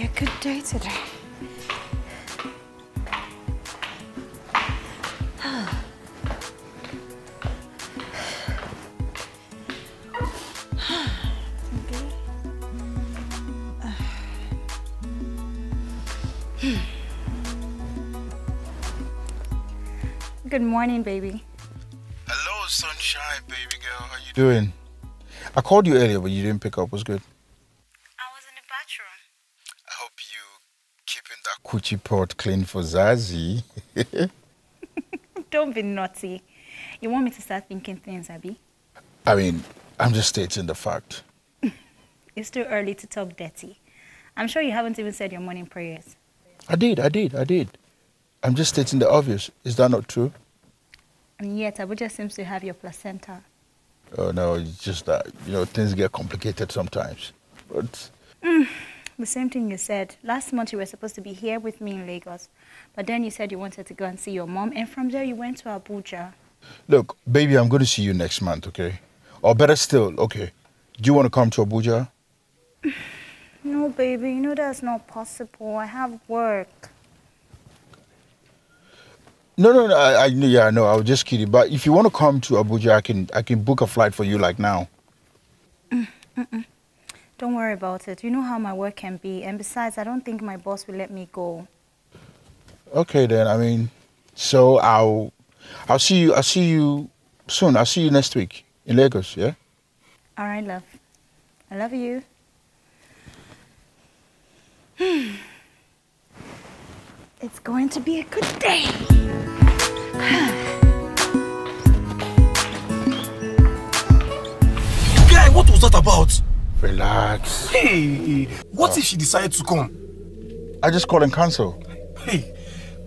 be a good day today. Good morning, baby. Hello, sunshine, baby girl. How you doing? I called you earlier, but you didn't pick up. What's good? I was in the bathroom. I hope you keeping that coochie pot clean for Zazie. Don't be naughty. You want me to start thinking things, Abby? I mean, I'm just stating the fact. It's too early to talk dirty. I'm sure you haven't even said your morning prayers. I did. I'm just stating the obvious. Is that not true? And yet, Abuja seems to have your placenta. Oh, no, it's just that, you know, things get complicated sometimes. But... the same thing you said. Last month, you were supposed to be here with me in Lagos. But then you said you wanted to go and see your mom, and from there you went to Abuja. Look, baby, I'm going to see you next month, okay? Or better still, okay, do you want to come to Abuja? No, baby, you know that's not possible. I have work. No, I know. I was just kidding. But if you want to come to Abuja, I can book a flight for you like now. Don't worry about it. You know how my work can be, and besides, I don't think my boss will let me go. Okay then. I mean, so I'll see you soon. I'll see you next week in Lagos. Yeah. All right, love. I love you. It's going to be a good day. Guy, what was that about? Relax. Hey, what if she decided to come? I just call and cancel. Hey,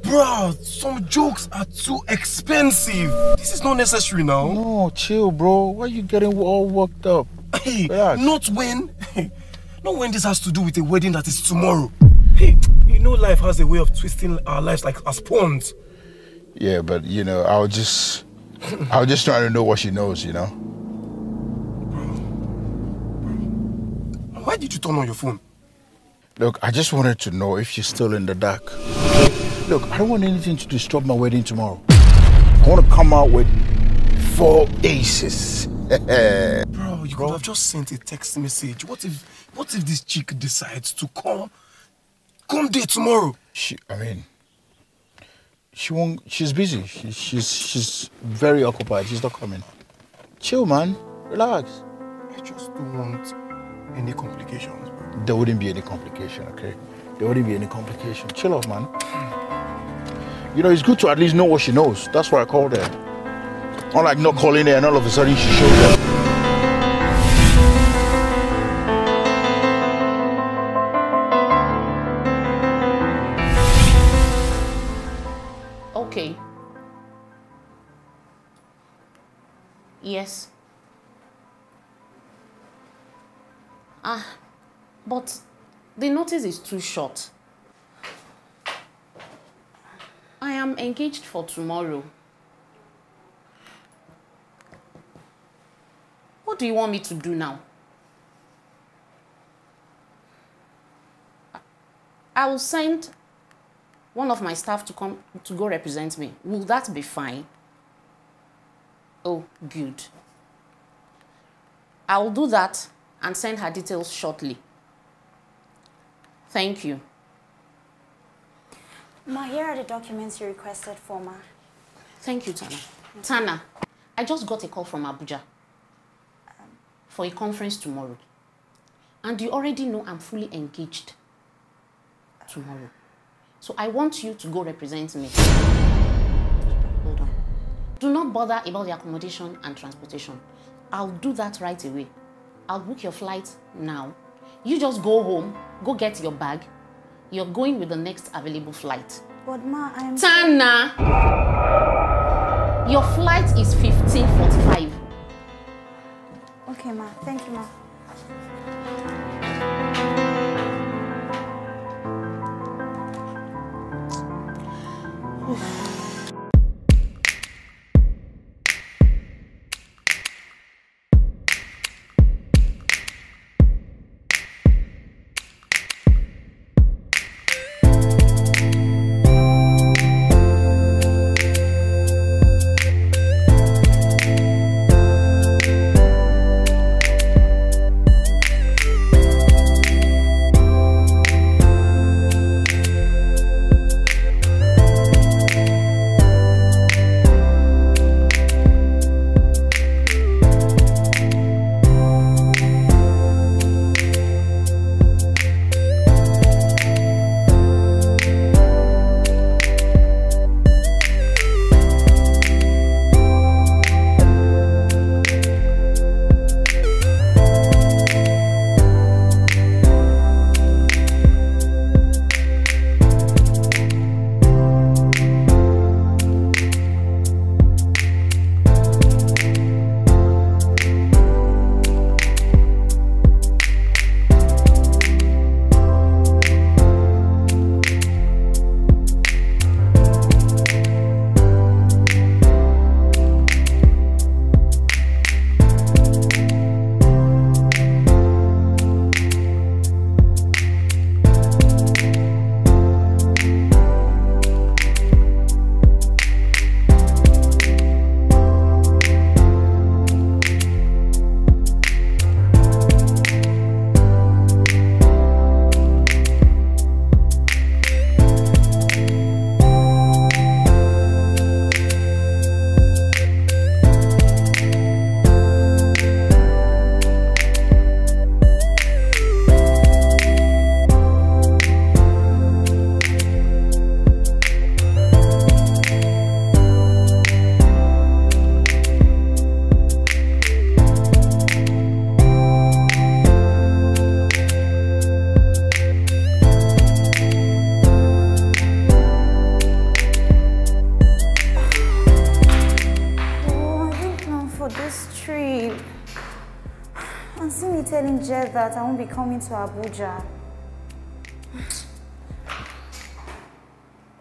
bro, some jokes are too expensive. This is not necessary now. No, chill, bro. Why are you getting all worked up? Hey, relax. Not when this has to do with a wedding that is tomorrow. Hey. You know life has a way of twisting our lives like as pawns. Yeah, but you know, I was just trying to know what she knows, you know. Bro. Why did you turn on your phone? Look, I just wanted to know if she's still in the dark. Look, I don't want anything to disturb my wedding tomorrow. I want to come out with 4 aces. Bro, you could have just sent a text message. What if this chick decides to come? Come there tomorrow. She won't. She's busy. She's very occupied. She's not coming. Chill, man. Relax. I just don't want any complications, bro. There wouldn't be any complication, okay? There wouldn't be any complication. Chill out, man. You know, it's good to at least know what she knows. That's why I called her. Unlike not calling her and all of a sudden she shows up. Okay. Yes. But the notice is too short. I am engaged for tomorrow. What do you want me to do now? I will send one of my staff to go represent me. Will that be fine? Oh, good. I will do that and send her details shortly. Thank you. Ma, here are the documents you requested for, Ma. Thank you, Tana. Tana, I just got a call from Abuja for a conference tomorrow. And you already know I'm fully engaged tomorrow. So I want you to go represent me. Hold on. Do not bother about the accommodation and transportation. I'll do that right away. I'll book your flight now. You just go home, go get your bag. You're going with the next available flight. But Ma, I'm... Tana! Your flight is 15:45. Okay, Ma. Thank you, Ma. suggest that I won't be coming to Abuja.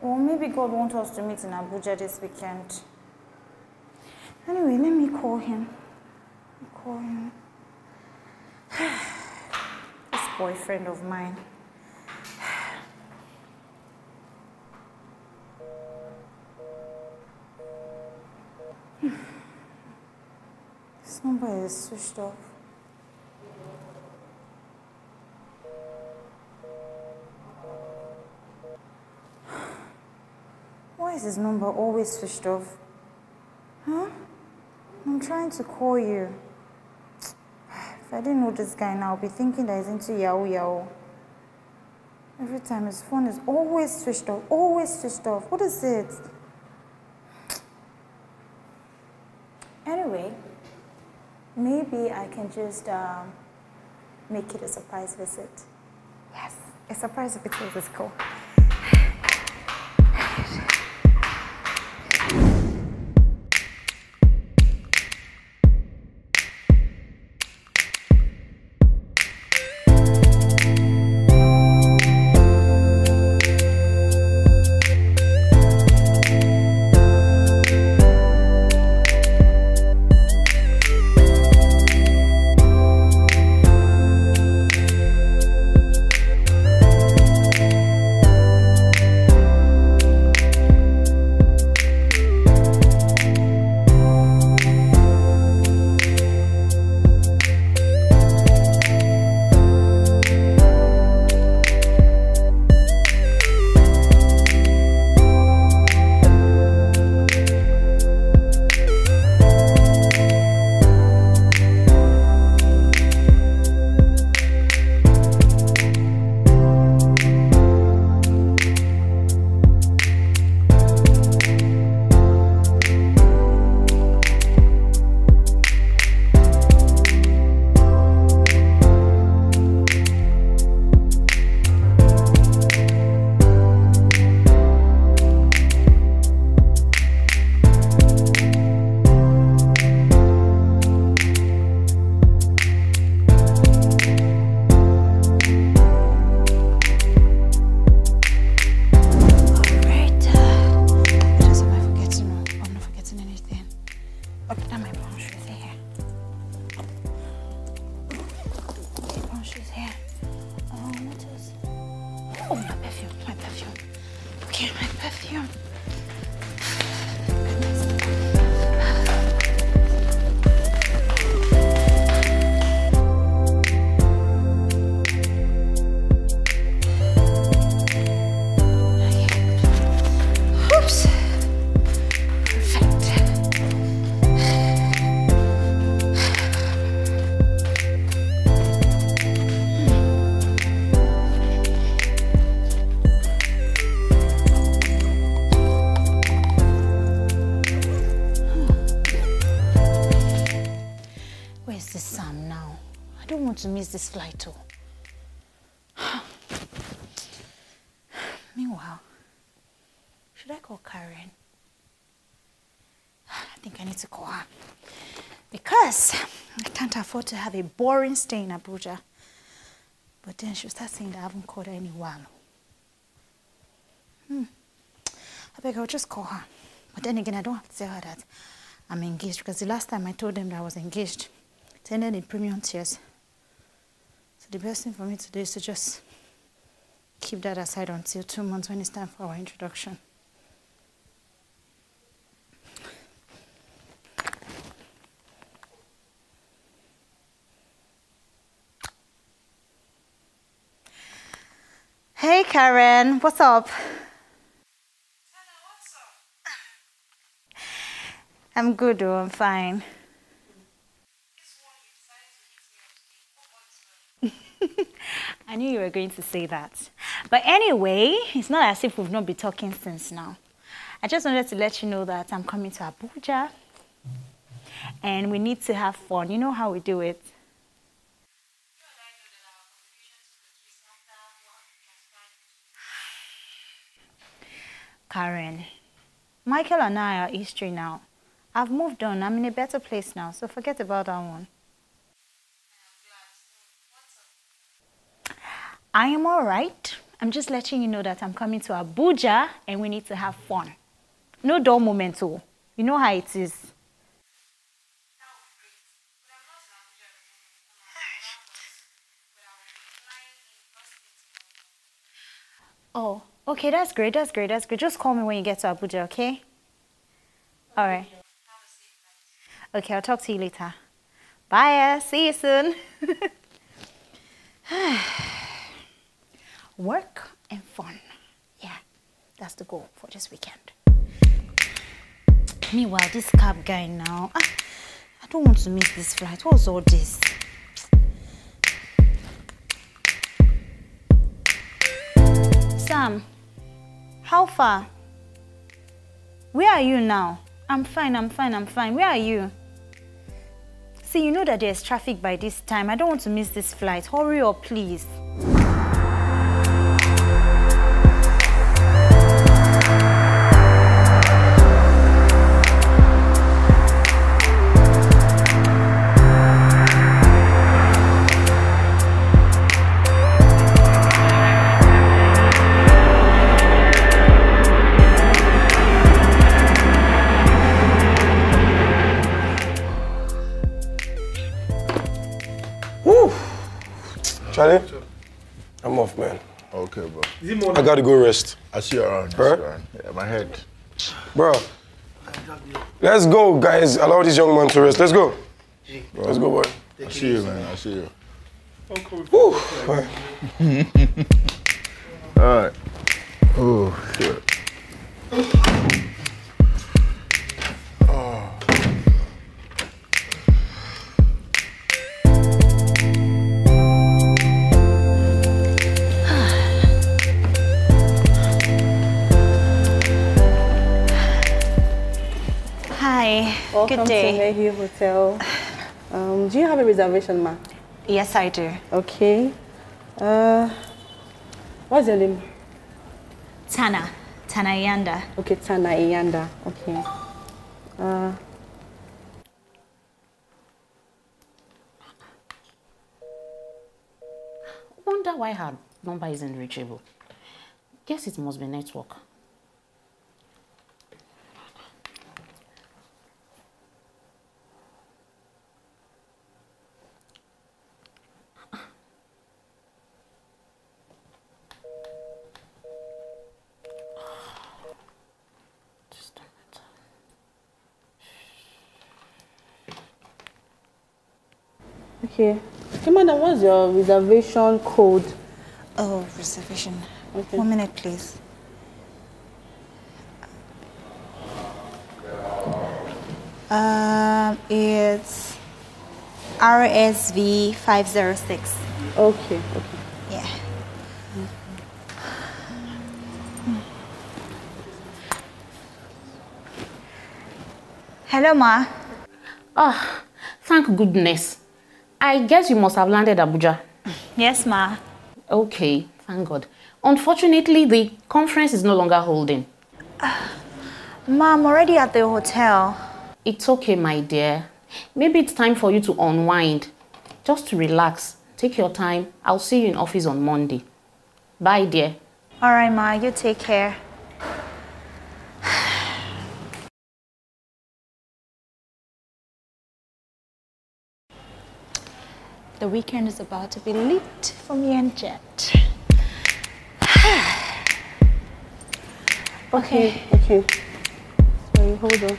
Or maybe God wants us to meet in Abuja this weekend. Anyway, let me call him. This boyfriend of mine. This number is switched off. Why is his number always switched off? Huh? I'm trying to call you. If I didn't know this guy now, I'll be thinking that he's into Yahoo Yahoo. Every time his phone is always switched off, What is it? Anyway, maybe I can just make it a surprise visit. Yes, a surprise visit is cool. To miss this flight too. Meanwhile, should I call Karen? I think I need to call her because I can't afford to have a boring stay in Abuja. But then she'll start saying that I haven't called her in a while. I beg I'll just call her. But then again, I don't have to tell her that I'm engaged because the last time I told them that I was engaged, it ended in premium tears. The best thing for me to do is to just keep that aside until 2 months when it's time for our introduction. Hey Karen, what's up? Tana, what's up? I'm good though, I'm fine. I knew you were going to say that. But anyway, it's not as if we've not been talking since now. I just wanted to let you know that I'm coming to Abuja and we need to have fun. You know how we do it. Karen, Michael and I are history now. I've moved on. I'm in a better place now, so forget about that one. I am all right. I'm just letting you know that I'm coming to Abuja and we need to have fun. No dull moment, oh. You know how it is. Oh, okay, that's great, that's great, that's great. Just call me when you get to Abuja, okay? All right. Okay, I'll talk to you later. Bye, see you soon. Work and fun. Yeah, that's the goal for this weekend. Meanwhile, this cab guy now. I don't want to miss this flight. What's all this? Sam, how far? Where are you now? I'm fine, I'm fine, I'm fine. Where are you? See, you know that there's traffic by this time. I don't want to miss this flight. Hurry up, please. Charlie, I'm off, man. Okay, bro. I gotta go rest. I see you around. Yeah, my head. Bro, let's go, guys. Allow this young man to rest. Let's go. Bro, let's go, boy. I see you, man. I see you. Woo. All right. Oh, shit. Oh. Welcome to Mayhew Hotel. Do you have a reservation, ma? Yes, I do. Okay. What's your name? Tana. Tana Iyanda. Okay, Tana Iyanda. Okay. Wonder why her number isn't reachable. Guess it must be network. Okay. Okay, madam, what's your reservation code? Oh, reservation. Okay. 1 minute, please. It's RSV 506. Okay, okay. Yeah. Hello, ma. Oh, thank goodness. I guess you must have landed Abuja. Yes, ma. Okay, thank God. Unfortunately, the conference is no longer holding. Ma, I'm already at the hotel. It's okay, my dear. Maybe it's time for you to unwind. Just to relax. Take your time. I'll see you in office on Monday. Bye, dear. All right, ma. You take care. The weekend is about to be lit for me and Jet. Okay. Okay. Sorry, hold on.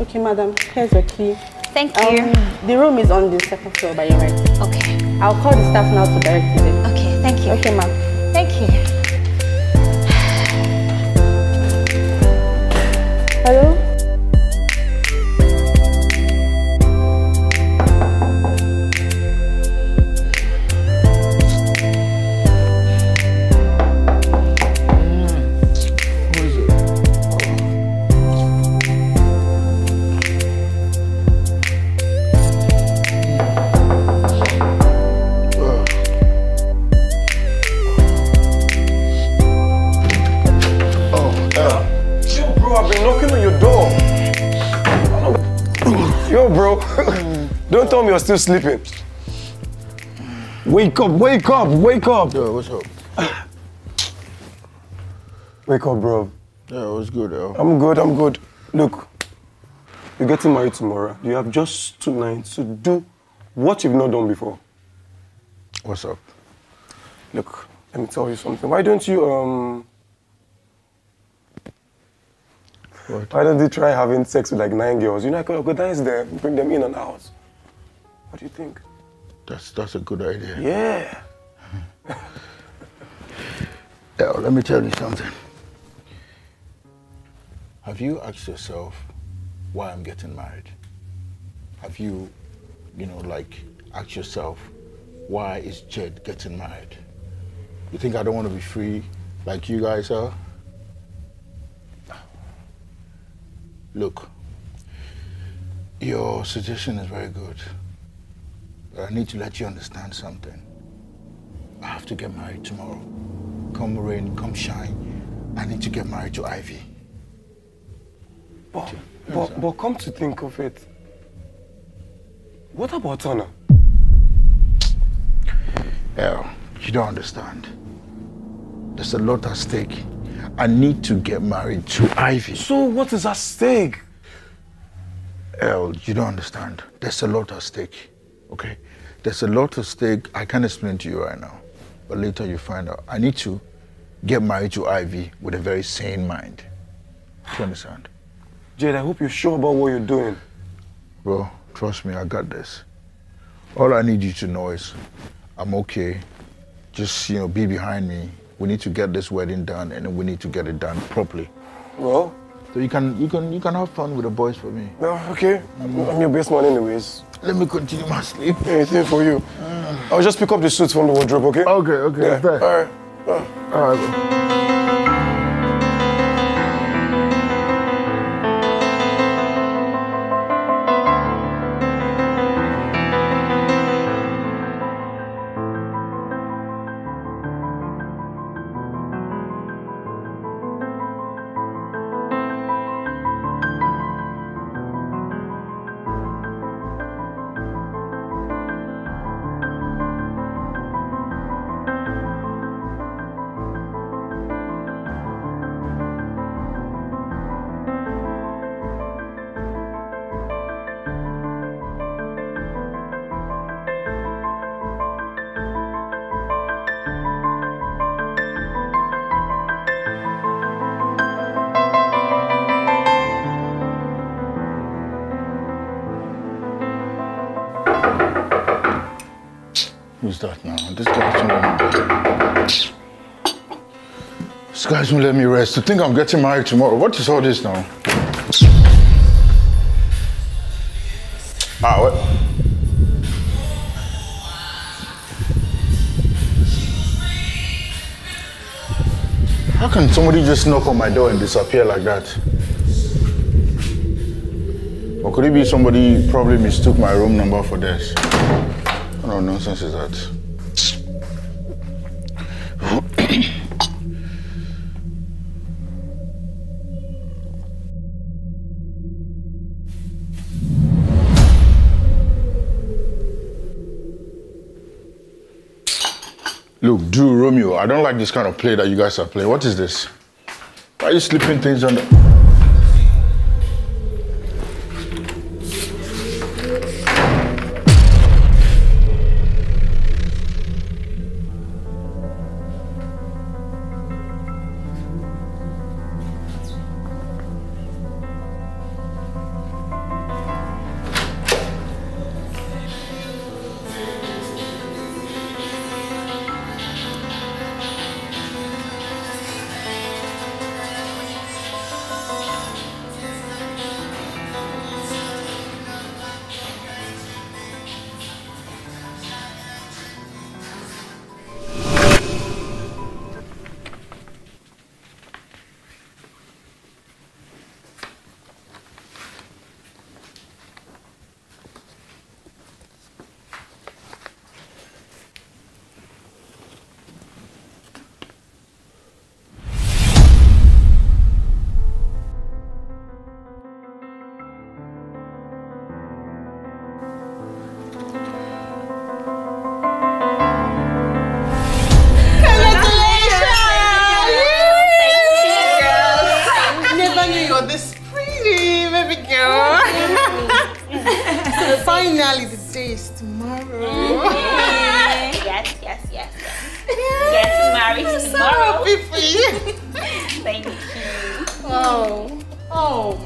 Okay, madam, here's your key. Thank you. The room is on the second floor by your right. Okay. I'll call the staff now to direct you. Okay, thank you. Okay, ma'am. Thank you. Hello? Don't tell me you're still sleeping. Wake up, wake up, wake up. Yo, what's up? Wake up, bro. Yeah, what's good, yo? I'm good, I'm good. Look, you're getting married tomorrow. You have just 2 nights to do what you've not done before. What's up? Look, let me tell you something. Why don't you, What? Why don't you try having sex with like 9 girls? You know, I could go dance there, bring them in and out. What do you think? That's a good idea. Yeah. Now, let me tell you something. Have you asked yourself why I'm getting married? Have you, asked yourself, why is Jed getting married? You think I don't want to be free like you guys are? Look, your suggestion is very good, but I need to let you understand something. I have to get married tomorrow. Come rain, come shine, I need to get married to Ivy. But come to think of it, what about Tana? Yeah, you don't understand. There's a lot at stake. I need to get married to Ivy. So what is at stake? El, you don't understand. There's a lot at stake, okay? There's a lot at stake. I can't explain to you right now, but later you find out. I need to get married to Ivy with a very sane mind. Do you understand? Jed, I hope you're sure about what you're doing. Bro, trust me, I got this. All I need you to know is I'm okay. Just, be behind me. We need to get this wedding done, and we need to get it done properly. Well, so you can have fun with the boys for me. No, okay. I'm your best man, anyways. Let me continue my sleep. Anything for you. I'll just pick up the suits from the wardrobe, okay? Okay. Yeah. All right. All right. Who's that now? This guy's gonna let me rest. To think I'm getting married tomorrow. What is all this now? Ah, what? How can somebody just knock on my door and disappear like that? Or could it be somebody probably mistook my room number for this? What kind of nonsense is that? Look, dude, Romeo, I don't like this kind of play that you guys are playing. What is this? Why are you slipping things on the... married tomorrow. So happy for you. Thank you. Oh. Oh.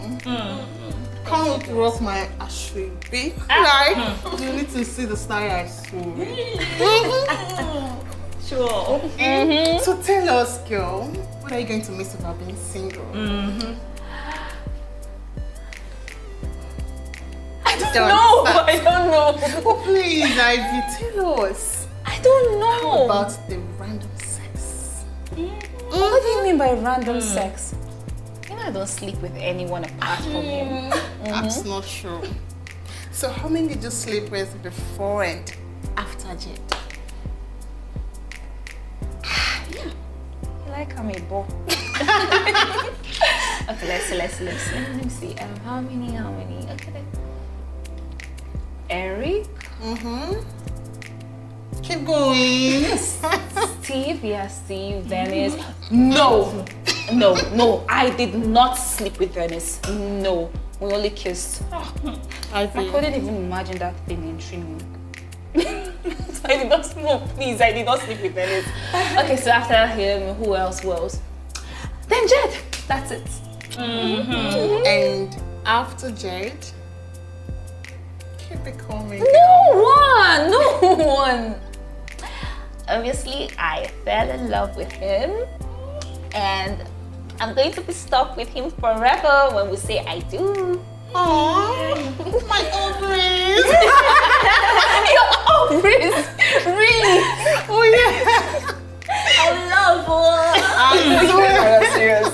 Can't rock my ashwebe. Like, you need to see the style I saw. Sure. Okay. So tell us, girl, what are you going to miss about being single? I don't know. Oh, please, Ivy, tell us. I don't know. How about the random sex? What do you mean by random sex? You know I don't sleep with anyone apart from you. I'm not sure. So how many did you sleep with before and after Jade? Like I'm a ball. Okay, let's see. How many? Okay. Eric. Keep going. Steve, Steve, Venice. No, I did not sleep with Venice. No, we only kissed. I couldn't even imagine that thing entering me. So I did not smoke, please. I did not sleep with Venice. Okay, so after him, who else was? Then Jade. That's it. And after Jade, keep it coming. No one. Obviously, I fell in love with him, and I'm going to be stuck with him forever when we say I do. Oh, my ovaries. Your ovaries? Really? Oh yeah. I love her. I'm serious.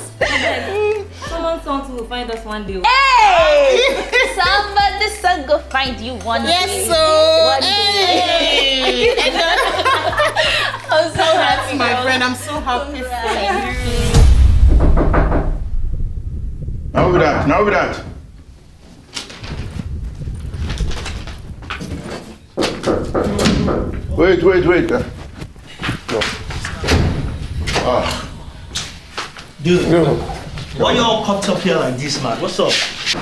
Someone will find us one day. Hey! Somebody go find you one day. Yes, so. One day. I'm so happy, my friend. I'm so happy for you. Now with that. Wait. Dude, why you all cocked up here like this, man? What's up?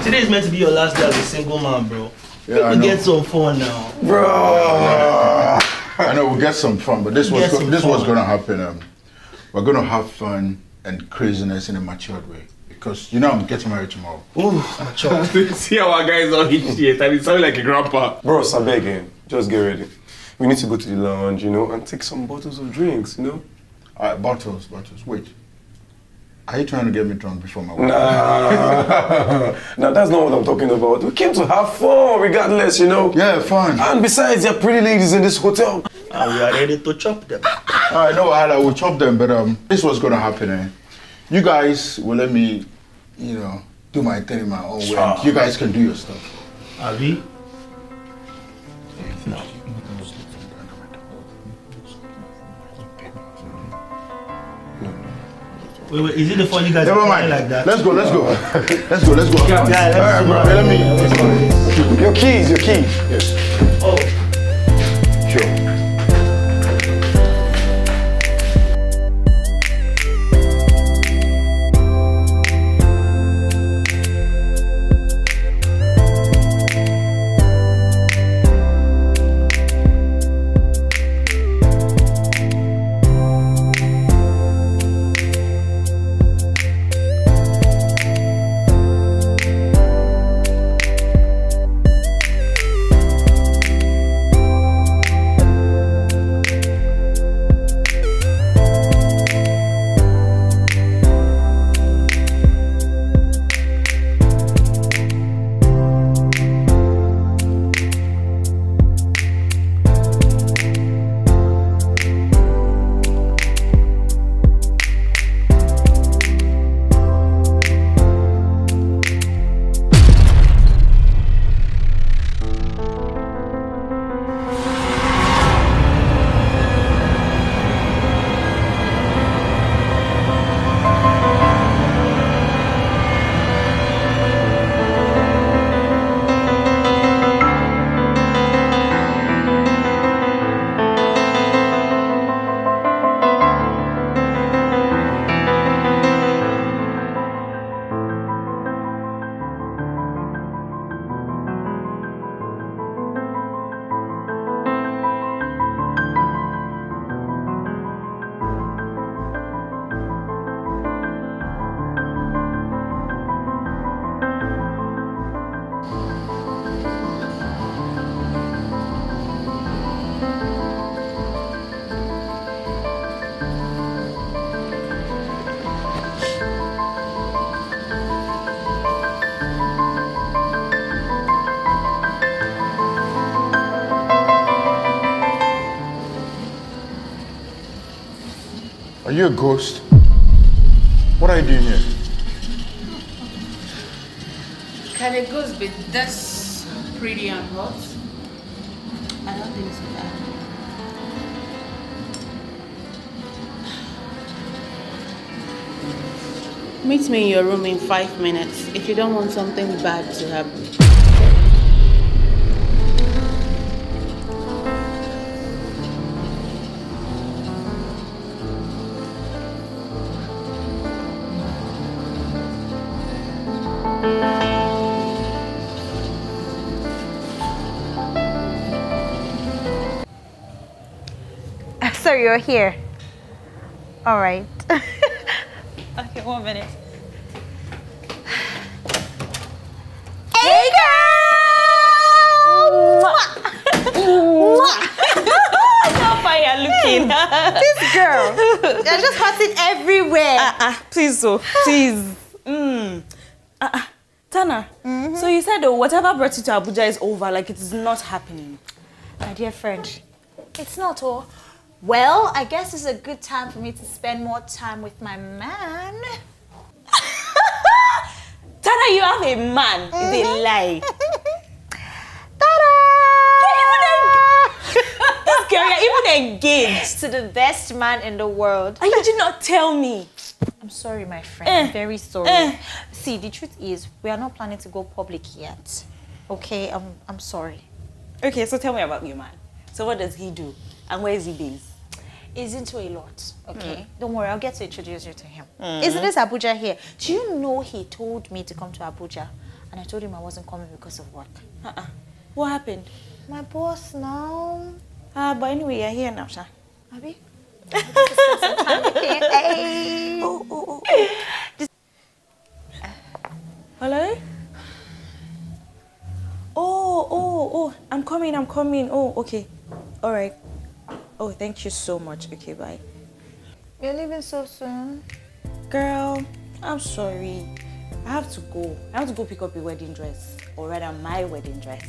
Today is meant to be your last day as a single man, bro. Yeah, people get some fun now. Bro! I know, we'll get some fun, but this was going to happen. We're going to have fun and craziness in a matured way. Because, you know, I'm getting married tomorrow. Ooh, matured. See how our guys are shit. I mean, sound like a grandpa. Bro, Sabe again. Just get ready. We need to go to the lounge, you know, and take some bottles of drinks, you know? Bottles. Wait. Are you trying to get me drunk before my wedding? Nah, that's not what I'm talking about. We came to have fun, regardless, you know? Yeah, fun. And besides, there are pretty ladies in this hotel. And we are ready to chop them. I know, I will chop them, but this was going to happen, eh? You guys will let me, you know, do my thing in my own way. You guys can do your stuff. Abi? No. Wait, is it the fun you guys are like that? Let's go. Let's go. Yeah, all right, bro. Let me. Your keys. Yes. Oh. Sure. you a ghost? What are you doing here? Can a ghost be this pretty and hot? I don't think so. Meet me in your room in 5 minutes if you don't want something bad to happen. So you're here. All right. Okay, 1 minute. Hey, girl! How fine you're looking. This girl. You're just passing everywhere. Please, oh, please. Tana, so you said, oh, whatever brought you to Abuja is over, like it is not happening. My dear friend, it's not, oh. Well, I guess it's a good time for me to spend more time with my man. Tana, you have a man. It's a lie. Ta-da! This girl, you're even engaged to the best man in the world. And you did not tell me. I'm sorry, my friend. I'm very sorry. See, the truth is, we are not planning to go public yet. Okay, I'm sorry. Okay, so tell me about your man. So what does he do? And where is he based? He's into a lot, okay? Don't worry, I'll get to introduce you to him. Isn't this Abuja here? Do you know he told me to come to Abuja? And I told him I wasn't coming because of work. What happened? My boss now. But anyway, you're here now, Sha. Abi? Hey. Hello? Oh, I'm coming. Oh, okay. All right. Oh, thank you so much. Okay, bye. You're leaving so soon? Girl, I'm sorry. I have to go. I have to go pick up a wedding dress. Or rather, my wedding dress.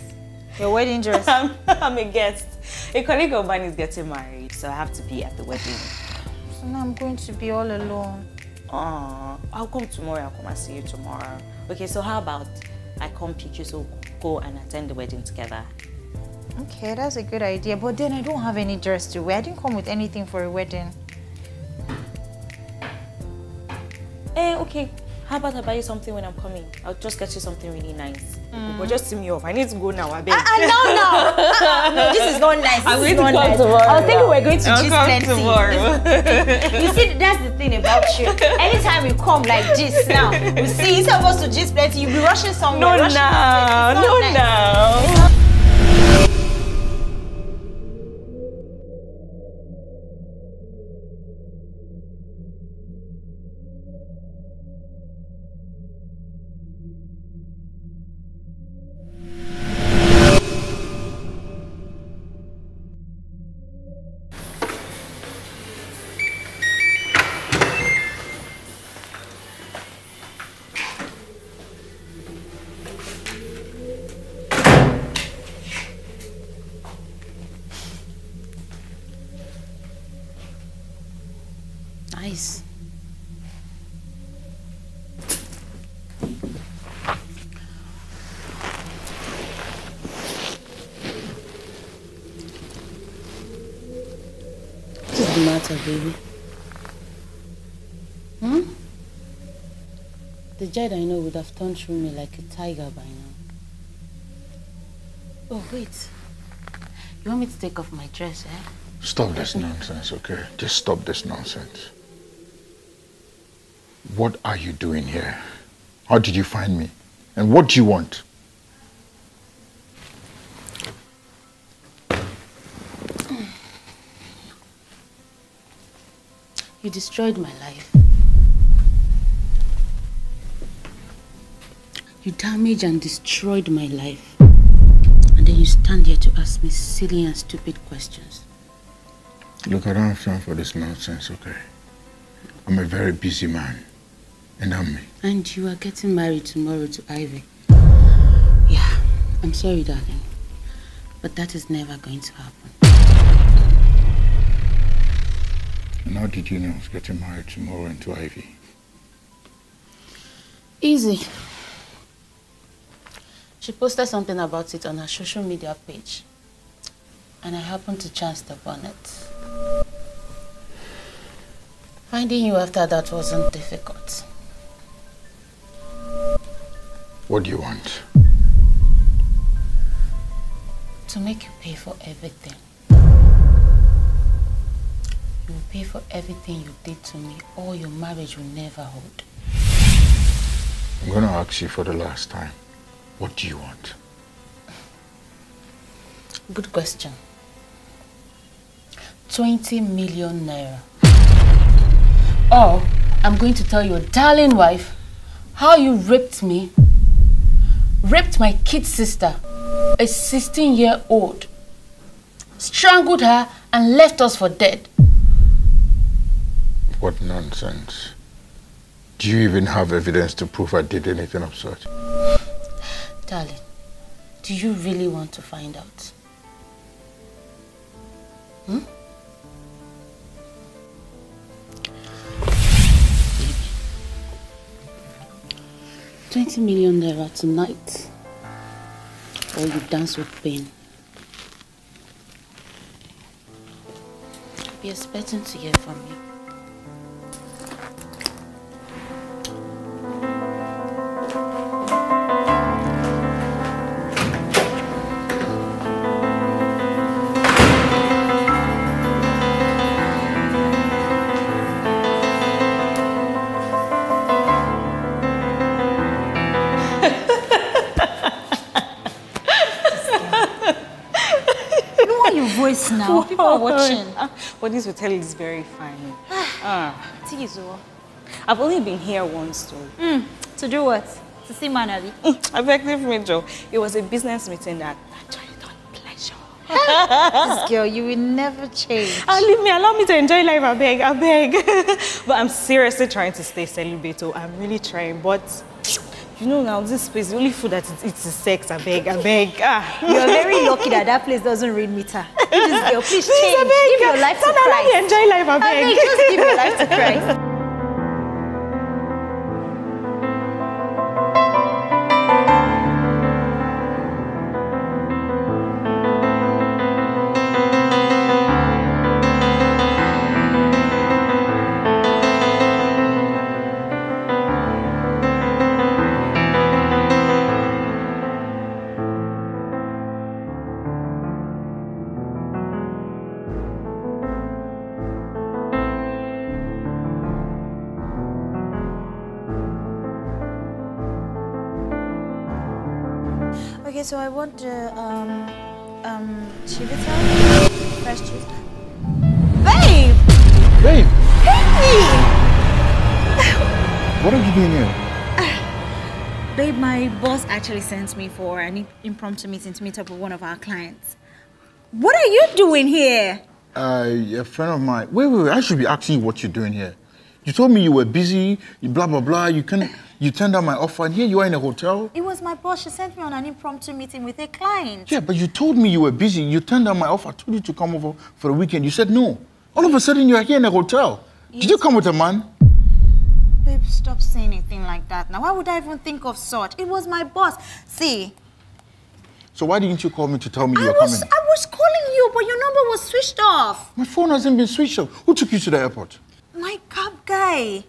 Your wedding dress? I'm a guest. A colleague of mine is getting married, so I have to be at the wedding. So now I'm going to be all alone. Aww. I'll come tomorrow. I'll come and see you tomorrow. Okay, so how about I come pick you, so we'll go and attend the wedding together? Okay, that's a good idea, but then I don't have any dress to wear. I didn't come with anything for a wedding. Eh, okay. How about I buy you something when I'm coming? I'll just get you something really nice. But just see me off. I need to go now, I beg. No, this is not nice. I'm going to come tomorrow. I think we're going to just plenty. You see, that's the thing about you. Anytime you come like this now, you see, you're supposed to just plenty. You'll be rushing somewhere. No, no. Baby. The Jade I know would have turned through me like a tiger by now. Oh, wait. You want me to take off my dress, eh? Stop this nonsense, okay? Just stop this nonsense. What are you doing here? How did you find me? And what do you want? You destroyed my life. You damaged and destroyed my life. And then you stand here to ask me silly and stupid questions. Look, I don't have time for this nonsense, okay? I'm a very busy man. And I'm me. And you are getting married tomorrow to Ivy. Yeah, I'm sorry, darling. But that is never going to happen. And how did you know I was getting married tomorrow to Ivy? Easy. She posted something about it on her social media page. And I happened to chance upon it. Finding you after that wasn't difficult. What do you want? To make you pay for everything. You will pay for everything you did to me, or your marriage will never hold. I'm going to ask you for the last time. What do you want? Good question. 20 million naira. Or I'm going to tell your darling wife how you raped me, raped my kid sister, a 16-year-old, strangled her and left us for dead. What nonsense. Do you even have evidence to prove I did anything of such? Darling, do you really want to find out? Hmm? Baby. 20 million naira tonight, or you dance with pain. Be expecting to hear from me. Now. People are watching. But this hotel is very funny. I've only been here once though. To do what? To see Manali? I beg leave me, Joe. It was a business meeting that actually done pleasure. This girl, you will never change. Leave me, allow me to enjoy life, I beg, I beg. But I'm seriously trying to stay celibate, oh. I'm really trying, but you know now, this space, the only food that it's sex, I beg, I beg. You're very lucky that that place doesn't read meter. This girl, please change. Give your life to Christ. Let me enjoy life, I beg. Just give your life to Christ. So I want the chivita, fresh cheese. Babe! Babe! Hey! What are you doing here? Babe, my boss actually sent me for an impromptu meeting to meet up with one of our clients. What are you doing here? A friend of mine. Wait, I should be asking you what you're doing here. You told me you were busy, blah, blah, blah, you turned down my offer, and here you are in a hotel. It was my boss. She sent me on an impromptu meeting with a client. Yeah, but you told me you were busy. You turned down my offer. I told you to come over for a weekend. You said no. All of a sudden, you are here in a hotel. Yes. Did you come with a man? Babe, stop saying anything like that. Now, why would I even think of such? It was my boss. See? So why didn't you call me to tell me you were coming? I was calling you, but your number was switched off. My phone hasn't been switched off. Who took you to the airport? My cab guy.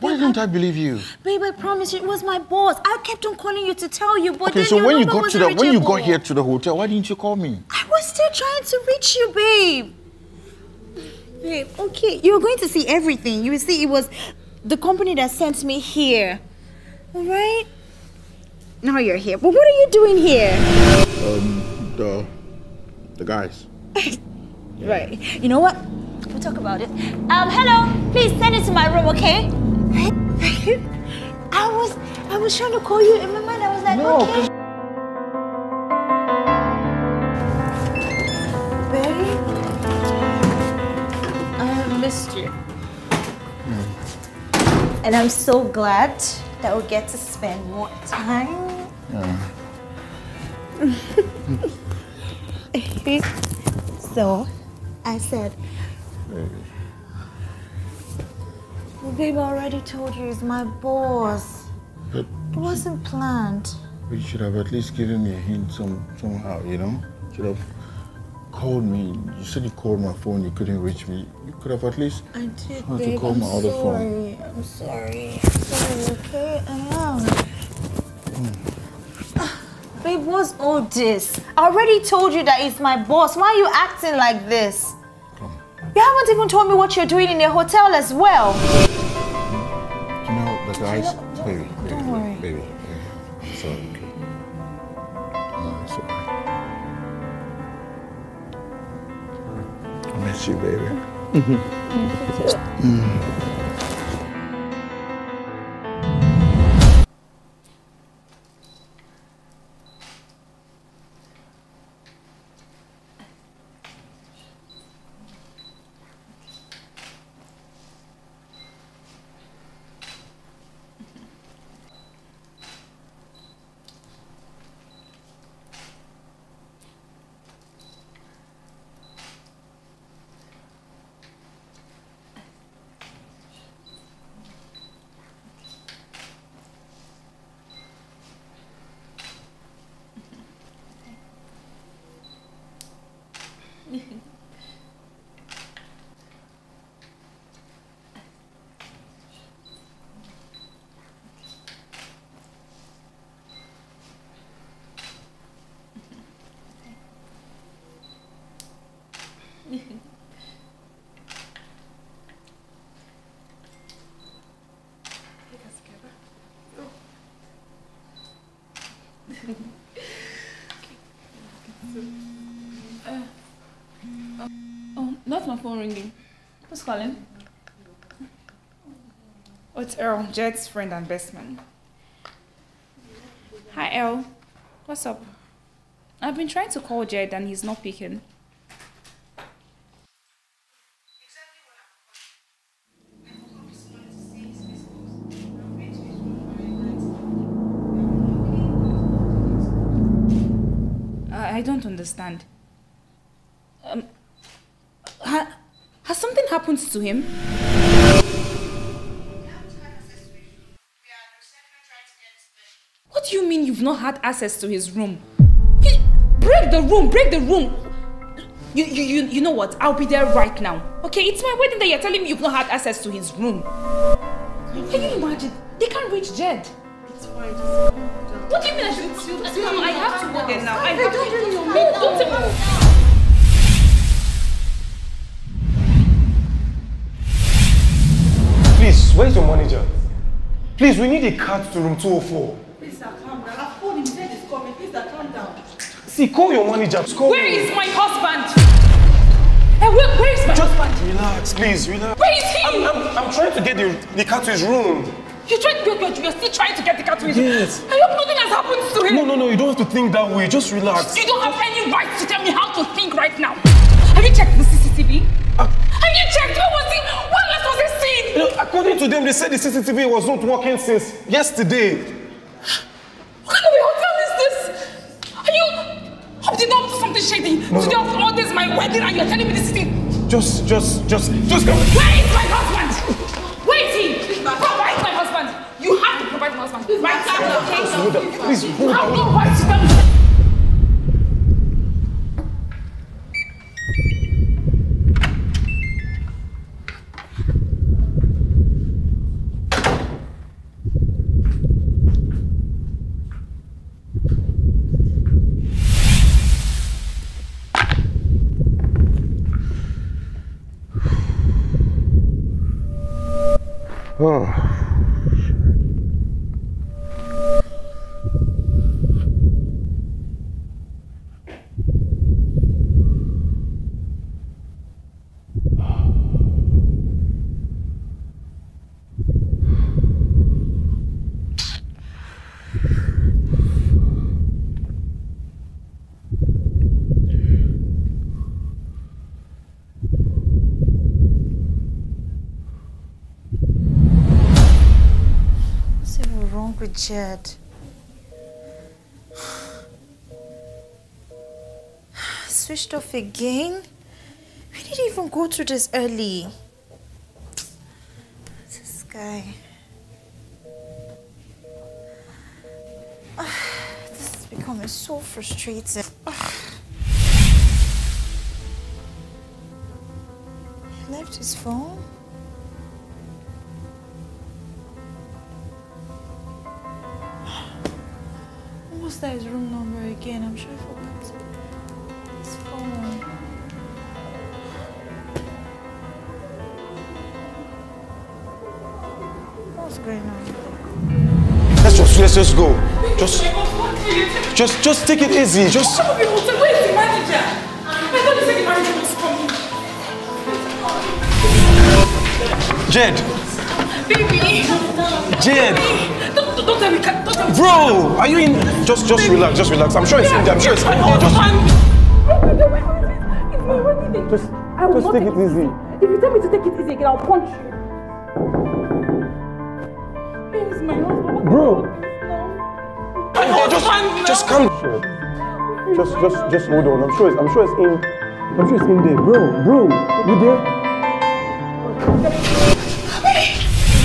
Why don't I believe you? Babe, I promise you, it was my boss. I kept on calling you to tell you, but okay, then so your number wasn't reachable. When you got here to the hotel, why didn't you call me? I was still trying to reach you, babe. Babe, okay, you're going to see everything. You will see it was the company that sent me here. All right? Now you're here. But what are you doing here? The guys. Right. You know what? We'll talk about it. Hello, please send it to my room, okay? I was trying to call you in my mind. I was like, no, okay. Baby, I have missed you. And I'm so glad that we'll get to spend more time. So, I said, Well, babe, I already told you he's my boss. But it wasn't planned. But you should have at least given me a hint somehow, you know? You should have called me. You said you called my phone, you couldn't reach me. You could have at least... I did, babe. I'm sorry. I'm sorry. I'm sorry, okay? I am. Babe, what's all this? I already told you that he's my boss. Why are you acting like this? You haven't even told me what you're doing in your hotel as well. You know, but guys, baby, it's all okay. No, it's all right. I miss you, baby. Not my phone ringing. Who's calling? Oh, it's Earl, Jed's friend and best man. Hi, Earl. What's up? I've been trying to call Jed and he's not picking. I don't understand. Has something happened to him? We have to have access to his room. We are reception trying to get his bed. What do you mean you've not had access to his room? Break the room! You know what? I'll be there right now. Okay, it's my wedding that you're telling me you've not had access to his room. Can you imagine? They can't reach Jed. It's fine. What do you mean I should? No, I have to go there now. I have to. No, don't. Please, where's your manager? Please, we need a card to room 204. Please, sir, calm down. I've called him. He said he's coming. Please, sir, calm down. See, call your manager. Where is my husband? Hey, where is my husband? Relax, please, relax. Where is he? I'm trying to get the card to his room. You're still trying to get the card to his room? Yes. I hope nothing has happened to him. No, you don't have to think that way. Just relax. You don't have any right to tell me how to think right now. Have you checked the CCTV? Have you checked? What else was he? You know, according to them, they said the CCTV was not working since yesterday. What kind of a hotel is this? Are you opting up to something shady? Today, after all this, my wedding, and you're telling me this thing? Just come. Where is my husband? Where is he? Provide my husband. You have to provide my husband. Right now, okay? Please, hold on. I don't know why you tell me. Oh. Jed. Switched off again? We did he even go to this early? This guy. This is becoming so frustrating. He left his phone? What's that, his room number again? I'm sure I forgot his phone. What's going on? Let's just go. Just take it easy. Just. Where is the manager? I thought you said the manager was coming. Jade. Baby. Jade. Don't tell me. Bro, are you in? Just relax, just relax. I'm sure it's in there. I'm sure it's in there. Just take it easy. If you tell me to take it easy again, I'll punch you. Where is my husband? Bro. No, just come. Just hold on. I'm sure it's in there, bro. You there?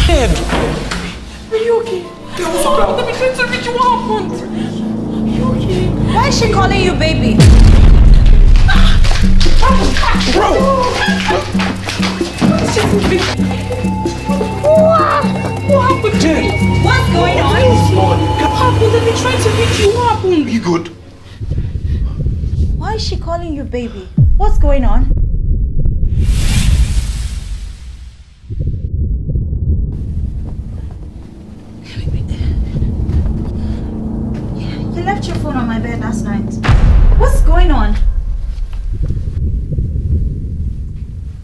Dead. Are you okay? Let me try to reach you. What happened? Are you okay? Why is she calling you baby? Bro! What happened to me? What's going on? What happened? Let me try to reach you. What happened? You good? Why is she calling you baby? What's going on? Your phone on my bed last night. What's going on?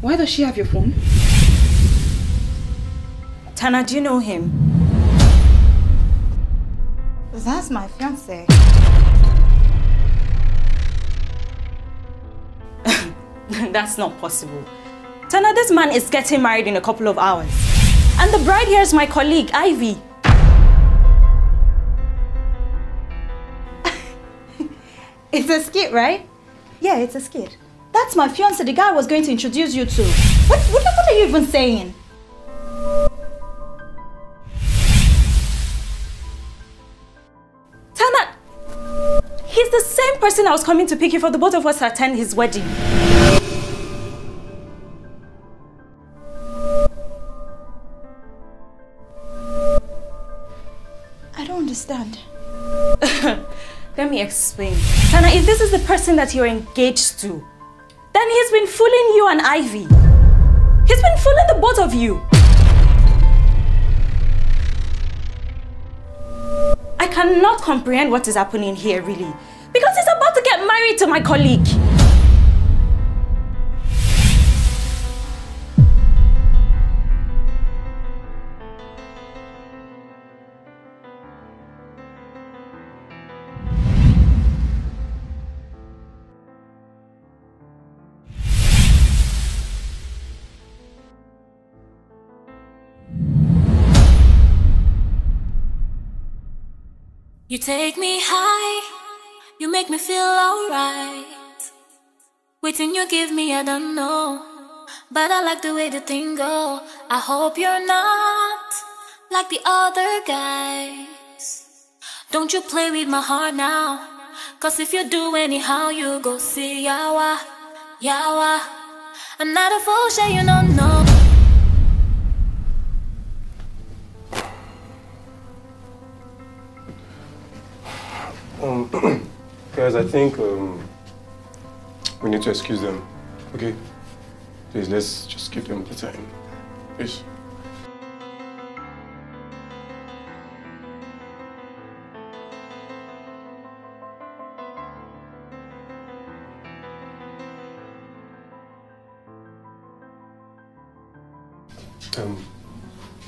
Why does she have your phone? Tana, do you know him? That's my fiancé. That's not possible. Tana, this man is getting married in a couple of hours. And the bride here is my colleague, Ivy. It's a skit, right? Yeah, it's a skit. That's my fiancé, the guy I was going to introduce you to. What are you even saying? Tana, he's the same person I was coming to pick you for the both of us to attend his wedding. I don't understand. Let me explain. Tana, if this is the person that you're engaged to, then he's been fooling you and Ivy. He's been fooling the both of you. I cannot comprehend what is happening here, really. Because he's about to get married to my colleague. You take me high, you make me feel alright. Waiting you give me, I don't know, but I like the way the thing go. I hope you're not like the other guys. Don't you play with my heart now, cause if you do anyhow, you go see Yawa, Yawa. I'm not a fool, sure you don't know. Guys, I think we need to excuse them, okay? Please, let's just give them the time, please.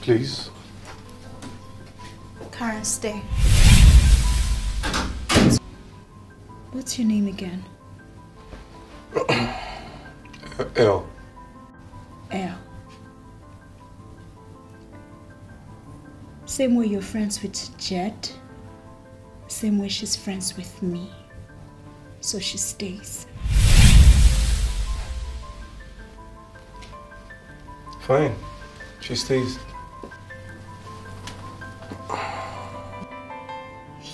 Please. Karen, stay. What's your name again? Elle. Elle. Same way you're friends with Jet, same way she's friends with me. So she stays. Fine. She stays.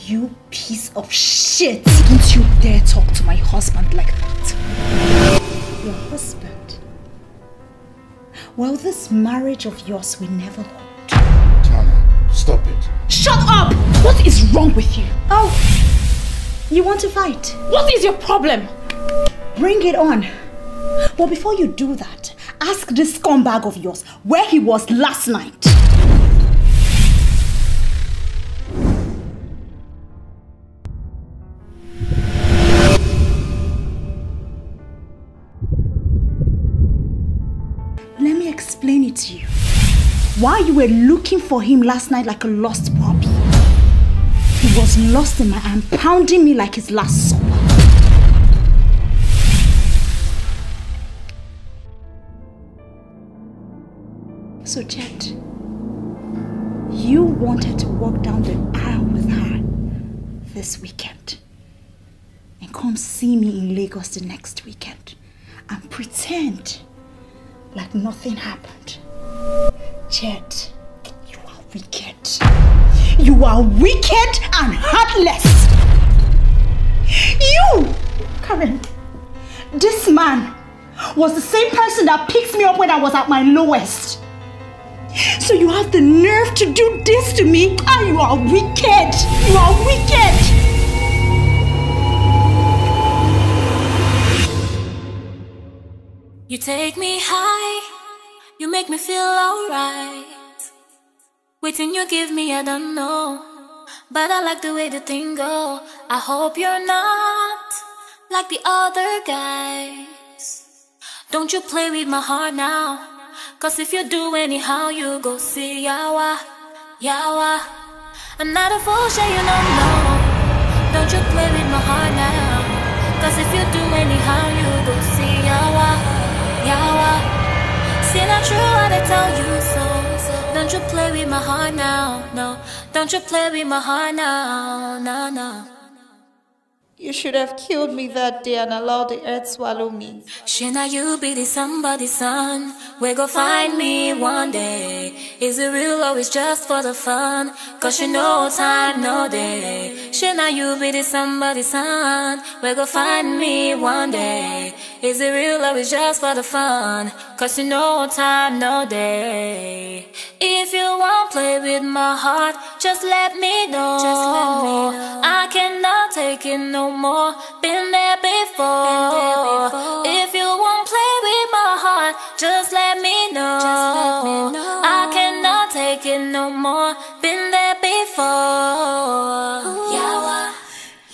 You piece of shit! Don't you dare talk to my husband like that! Your husband? Well, this marriage of yours will never hold. Tana, stop it. Shut up! What is wrong with you? Oh, you want to fight? What is your problem? Bring it on. But before you do that, ask this scumbag of yours where he was last night. Explain it to you. Why you were looking for him last night like a lost puppy. He was lost in my arm, pounding me like his last supper. So Jet, you wanted to walk down the aisle with her this weekend and come see me in Lagos the next weekend and pretend like nothing happened. Jet, you are wicked. You are wicked and heartless. You, Karen, this man was the same person that picked me up when I was at my lowest. So you have the nerve to do this to me? Ah, you are wicked. You are wicked. You take me high, you make me feel alright. Waiting you give me, I don't know, but I like the way the thing go. I hope you're not like the other guys. Don't you play with my heart now, cause if you do anyhow, you go see Yawa, Yawa. I'm not a fool, sure you don't know. Don't you play with my heart now, cause if you do anyhow, you go see Yawa. See, not true what I tell you, so don't you play with my heart now, no. Don't you play with my heart now, no, no. You should have killed me that day and allowed the earth swallow me. Shina, you be the somebody's son. We go find me one day. Is it real or is just for the fun? Cause you know time, no day. Shina, you be the somebody's son. We go find me one day. Is it real or is just for the fun? Cause you know time, no day. If you won't play with my heart, just let me know. I cannot take it no more. Been there before. If you won't play with my heart, just let me know. I cannot take it no more. Been there before. Yawa.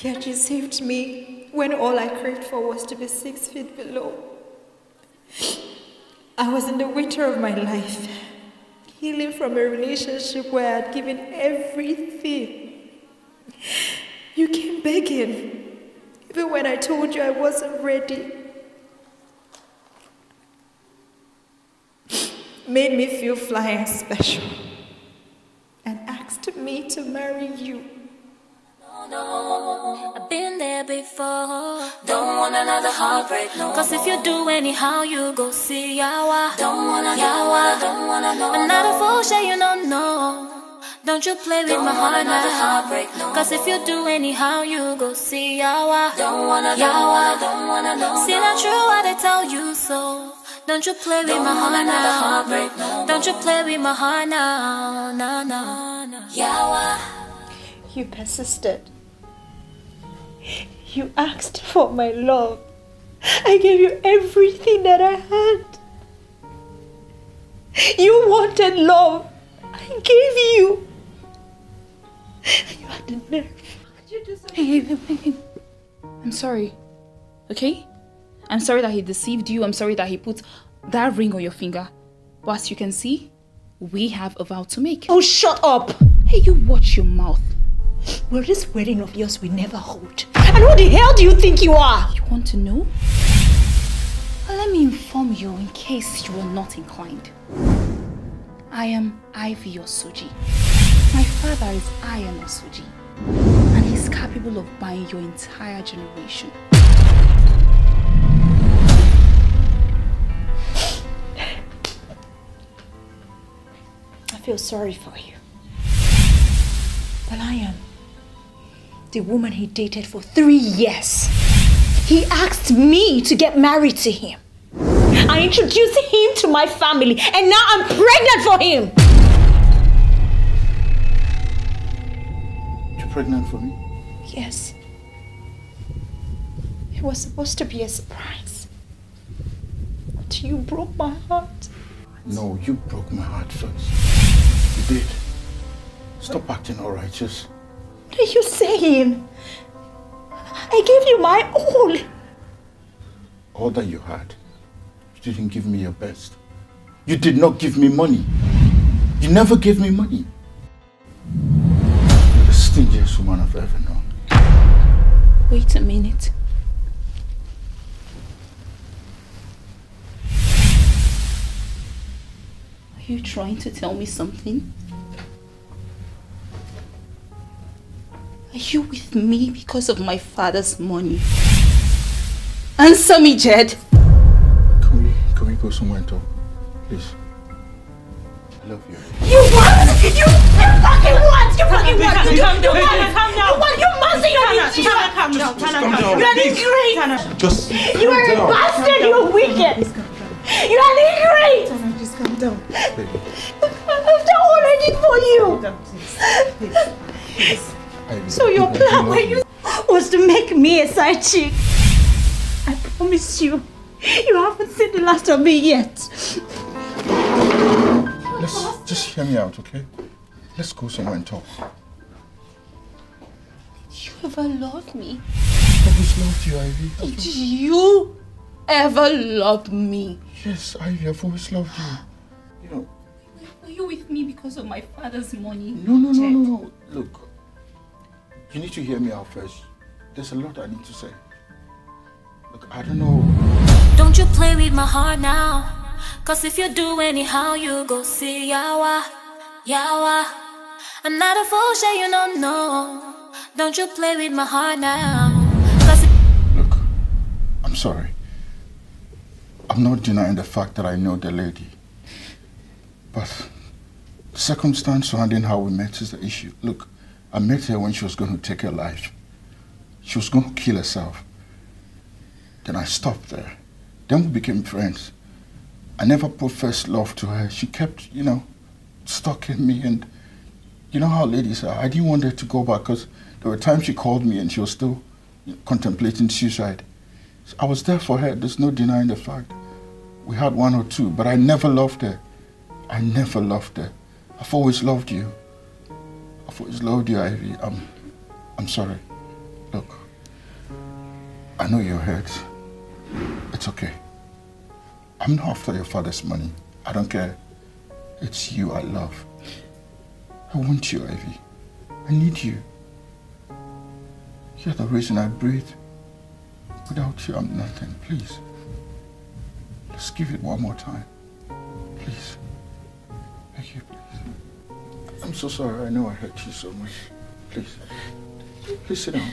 Yet you saved me when all I craved for was to be 6 feet below. I was in the winter of my life, healing from a relationship where I had given everything. You came begging, even when I told you I wasn't ready. Made me feel flying special and asked me to marry you. No, I've been there before. Don't want another heartbreak, no. Cause if you do anyhow, you go see Yawa. Don't wanna, Yawa. Don't wanna know. I'm not a fool, sure you don't know. Don't you play with my heart now. No. Cause if you do anyhow, you go see Yawa. Don't wanna, Yawa. Don't wanna know. See, not true what I tell you, so don't you play with my heart now. No. Don't you play with my heart now. No, no, no. Yawa. You persisted. You asked for my love. I gave you everything that I had. You wanted love. I gave you. You had the nerve. Could you do something? Hey. I'm sorry. Okay? I'm sorry that he deceived you. I'm sorry that he put that ring on your finger. But as you can see, we have a vow to make. Oh, shut up! Hey, you watch your mouth. Well, this wedding of yours will never hold. And who the hell do you think you are? You want to know? Well, let me inform you in case you are not inclined. I am Ivy Osuji. My father is Ian Osuji. And he's capable of buying your entire generation. feel sorry for you. Well, I am. The woman he dated for 3 years. He asked me to get married to him. I introduced him to my family, and now I'm pregnant for him. You're pregnant for me? Yes. It was supposed to be a surprise. But you broke my heart. No, you broke my heart first. You did. Stop acting all righteous. What are you saying? I gave you my all. All that you had. You didn't give me your best. You did not give me money. You never gave me money. You're the stingiest woman I've ever known. Wait a minute. Are you trying to tell me something? Are you with me because of my father's money? Answer me, Jed! Can we go somewhere and talk? Please. I love you. You what? You fucking what? You fucking what? You don't do what? Calm down. What? You must be on it. Tana, calm down. Tana, calm down. You're an ingrate. Just calm down. You are a bastard. You're wicked. You are an ingrate. Tana, just calm down. I've done all I did for you. Please. So your plan was to make me a side chick. I promise you, you haven't seen the last of me yet. Let's just hear me out, okay? Let's go somewhere and talk. Did you ever love me? I always loved you, Ivy. Did you ever love me? Yes, Ivy, I've always loved you. You know. Were you with me because of my father's money? No. Look. You need to hear me out first. There's a lot I need to say. Look, I don't know. Don't you play with my heart now. Cause if you do anyhow, you go see Yawa, Yawa. I'm not a fool, sure you don't know. Don't you play with my heart now. Cause look, I'm sorry. I'm not denying the fact that I know the lady. But the circumstance surrounding how we met is the issue. Look. I met her when she was going to take her life. She was going to kill herself. Then I stopped there. Then we became friends. I never professed love to her. She kept, you know, stalking me. And you know how ladies are. I didn't want her to go back because there were times she called me and she was still contemplating suicide. So I was there for her. There's no denying the fact. We had one or two, but I never loved her. I never loved her. I've always loved you. It's low, dear Ivy. I'm sorry. Look, I know you're hurt. It's okay. I'm not after your father's money. I don't care. It's you I love. I want you, Ivy. I need you. You're the reason I breathe. Without you, I'm nothing. Please. Let's give it one more time. Please. Thank you. I'm so sorry, I know I hurt you so much. Please. Please sit down.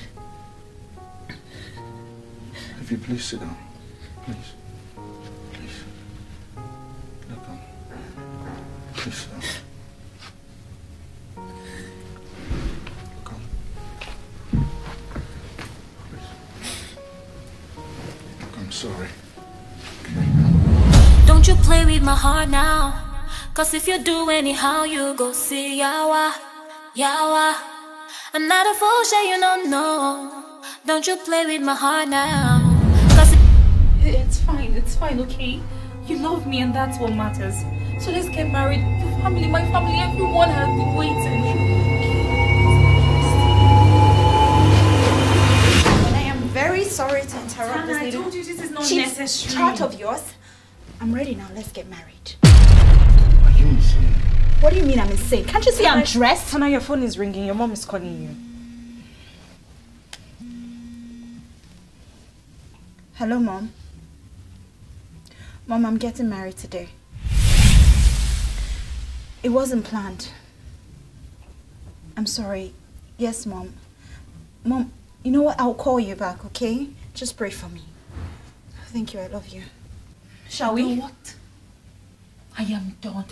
If you please sit down. Please. Please. Look down. Please sit down. Look, I'm sorry. Okay. Don't you play with my heart now. Cause if you do anyhow, you go see Yawa, Yawa. I'm not a fool, sure you don't know. Don't you play with my heart now. Cause it's fine, okay? You love me and that's what matters. So let's get married. Your family, my family, everyone has been waiting. I am very sorry to interrupt this lady. I told you this is not necessary. Child of yours, I'm ready now, let's get married. What do you mean I'm insane? Can't you see I'm dressed? Tana, your phone is ringing. Your mom is calling you. Hello, Mom. Mom, I'm getting married today. It wasn't planned. I'm sorry. Yes, Mom. Mom, you know what? I'll call you back, okay? Just pray for me. Thank you. I love you. Shall we? You know what? I am done.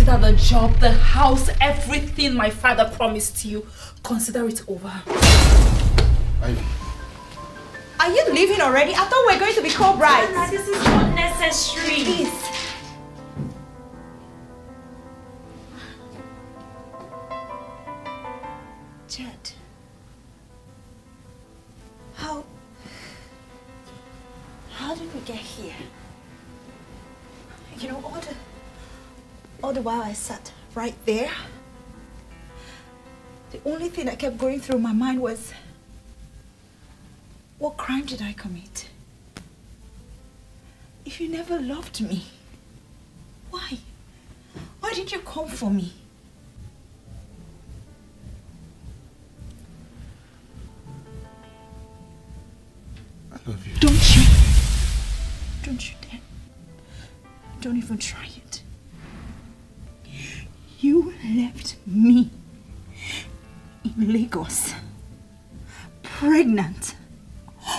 Consider the job, the house, everything my father promised you. Consider it over. Ivy. Are you leaving already? I thought we were going to be co-brides. Tana, this is not necessary. Please. Jed. How did we get here? You know, all the while I sat right there, the only thing that kept going through my mind was, what crime did I commit? If you never loved me, why? Why did you come for me? I love you. Don't you? Don't you dare. Don't even try it. You left me in Lagos, pregnant,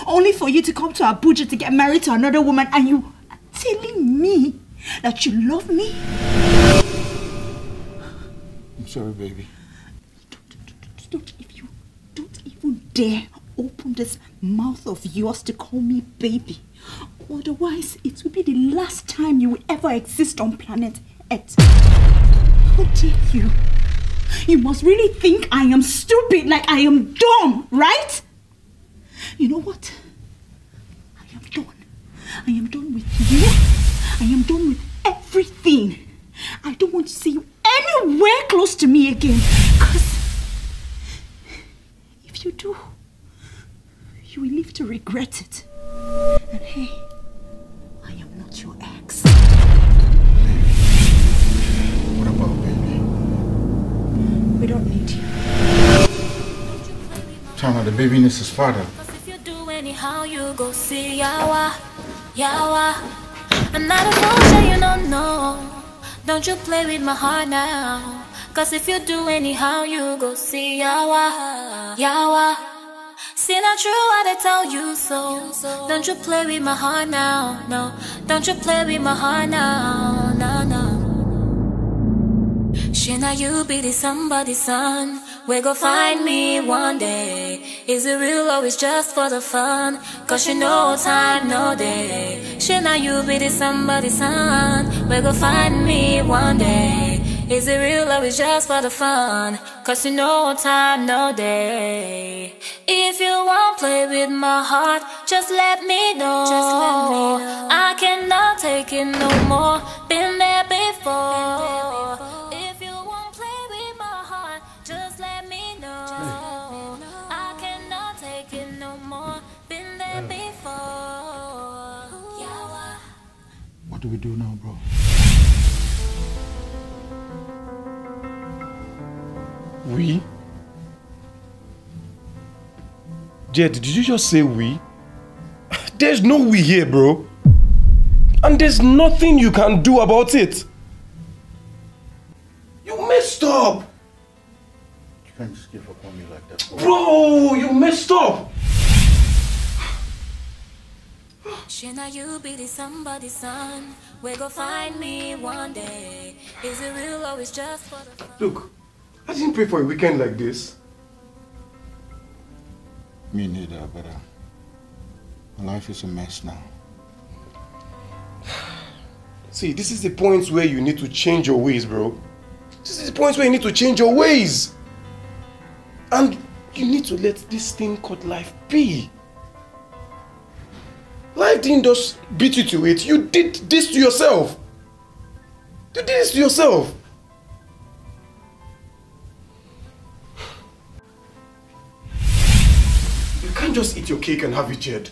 only for you to come to Abuja to get married to another woman, and you are telling me that you love me? I'm sorry, baby. Don't, if you don't even dare open this mouth of yours to call me baby. Otherwise, it will be the last time you will ever exist on planet Earth. How dare you? You must really think I am stupid, like I am dumb, right? You know what? I am done. I am done with you. I am done with everything. I don't want to see you anywhere close to me again. Because if you do, you will live to regret it. And hey, I am not your ex. What about baby? We don't need you. Tana, the baby needs his father. Because if you do anyhow, you go see Yawa, Yawa. Another culture you don't know. Don't you play with my heart now. Because if you do anyhow, you go see Yawa, Yawa. See not true what I tell you so. Don't you play with my heart now, no. Don't you play with my heart now, no, no. Shina, you be the somebody's son. We go find me one day. Is it real or it's just for the fun? Cause you know time, no day. Shina, you be the somebody's son. We go find me one day. Is it real or is just for the fun? Cause you know time, no day. If you won't play with my heart, just let me know. I cannot take it no more. Been there before. If you won't play with my heart, just let me know. I cannot take it no more. Been there before. Yeah. What do we do now, bro? We? Jed, did you just say we? There's no we here, bro. And there's nothing you can do about it. You messed up. You can't just give up on me like that, bro. Bro, you messed up. Shina, you be the somebody's son. We go find me one day. Is it real or it's just for the fun? Look. I didn't pray for a weekend like this. Me neither, but my life is a mess now. See, this is the point where you need to change your ways, bro. This is the point where you need to change your ways. And you need to let this thing called life be. Life didn't just beat you to it. You did this to yourself. You did this to yourself. Just eat your cake and have it, Jed.